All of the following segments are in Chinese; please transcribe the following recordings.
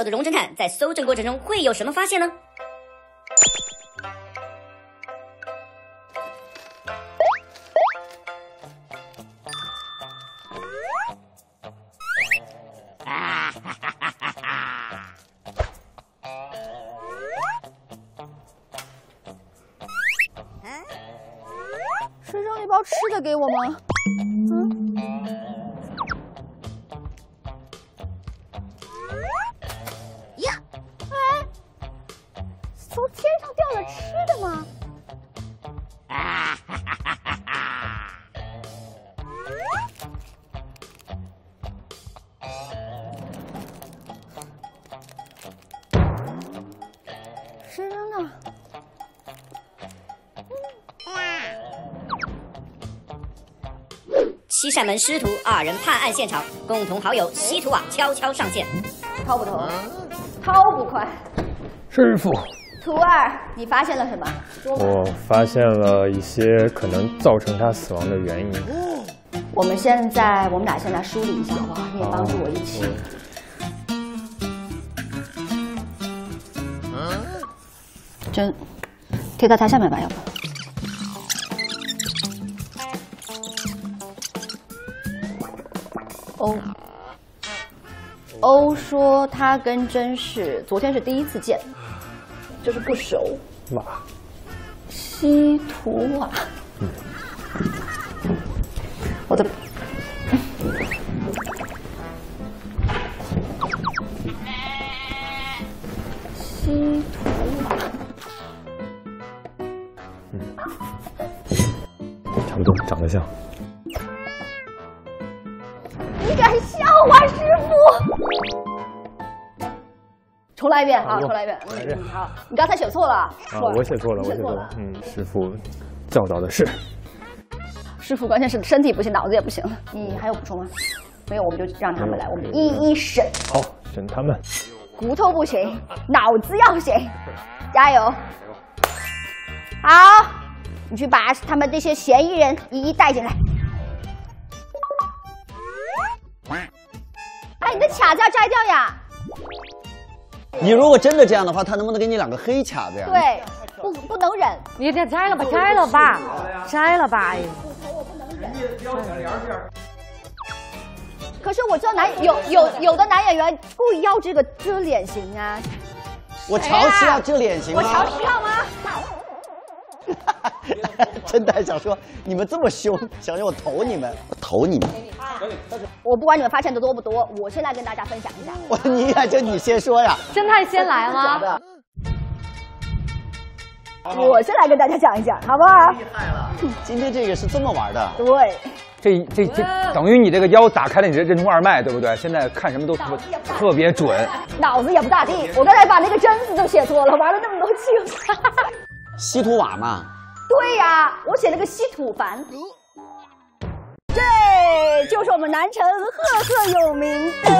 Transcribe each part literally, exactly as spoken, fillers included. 手的荣侦探在搜证过程中会有什么发现呢？啊哈哈哈哈哈！嗯，是扔一包吃的给我吗？嗯。 从天上掉了吃的吗？啊哈哈哈哈哈！谁扔的？七扇门师徒二人判案现场，共同好友西图瓦悄悄上线。掏不偷？掏不快。师傅。 图二，你发现了什么？我发现了一些可能造成他死亡的原因。嗯、我们现在，我们俩先来梳理一下，好不好？你也帮助我一起。嗯、针贴到他下面吧，要不？哦。 欧说他跟真是昨天是第一次见。 就是不熟，瓦，西图瓦，嗯、我的，西图瓦，嗯，差不多，长得像。你敢笑我、啊、师傅？ 重来一遍啊！重来一遍。嗯，好，你刚才写错了。啊，我写错了，我写错了。嗯，师傅教导的是。师傅，关键是身体不行，脑子也不行。你还有补充吗？没有，我们就让他们来，我们一一审。好，审他们。骨头不行，脑子要行，加油！好，你去把他们这些嫌疑人一一带进来。哎，你的卡子要摘掉呀！ 你如果真的这样的话，他能不能给你两个黑卡子呀？对，不不能忍，你这摘了吧，摘了吧，摘了吧！哎呀，我不能忍。可是我知道男有有有的男演员故意要这个遮脸型啊。我乔西要遮脸型吗？我乔西要吗？真的想说你们这么凶，想让我投你们，我投你们。 我不管你们发现的多不多，我先来跟大家分享一下。我你呀，就你先说呀。侦探先来吗？我先来跟大家讲一讲，好不好？厉害了！今天这个是这么玩的。对。这这这等于你这个腰打开了你的任督二脉，对不对？现在看什么都特特别准。脑子也不大地，我刚才把那个“真”字都写错了，玩了那么多期。西图瓦嘛。对呀，我写了个西土凡。 这就是我们南城赫赫有名的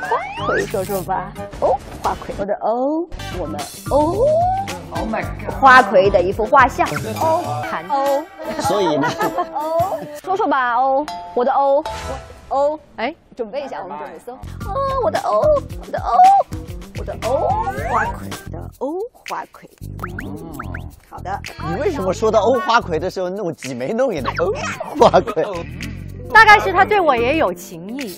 花魁，说说吧。哦，花魁，我的哦，我们哦 ，Oh my god， 花魁的一幅画像。哦，看哦，所以呢，哦，说说吧，哦，我的哦，哦，哎，准备一下，我们准备搜。哦，我的哦，我的哦，我的哦，花魁的哦，花魁。 好的，你为什么说到欧花魁的时候弄挤眉弄眼的欧花魁？大概是他对我也有情意。